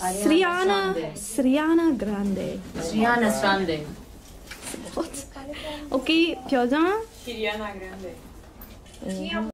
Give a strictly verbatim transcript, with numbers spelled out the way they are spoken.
Sriyana, Sriyana Grande. Sriyana Grande. What? Okay, Sriyana Grande.